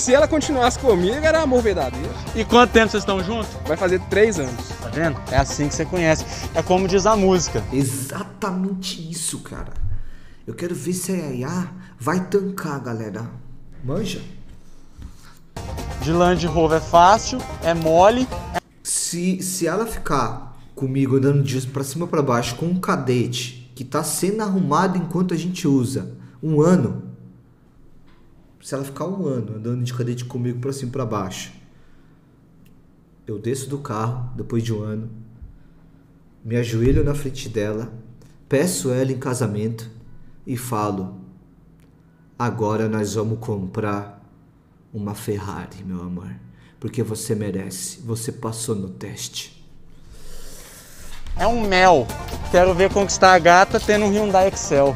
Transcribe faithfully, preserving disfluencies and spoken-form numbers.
Se ela continuasse comigo, era amor verdadeiro. E quanto tempo vocês estão juntos? Vai fazer três anos. Tá vendo? É assim que você conhece. É como diz a música. Exatamente isso, cara. Eu quero ver se a Yayah vai tancar, galera. Manja. De Land Rover é fácil, é mole. É... Se, se ela ficar comigo andando dias pra cima pra baixo com um cadete que tá sendo arrumado enquanto a gente usa um ano... Se ela ficar um ano andando de cadete comigo pra cima e pra baixo, eu desço do carro depois de um ano, me ajoelho na frente dela, peço ela em casamento e falo: agora nós vamos comprar uma Ferrari, meu amor, porque você merece, você passou no teste. É um mel, quero ver conquistar a gata tendo um Hyundai Excel.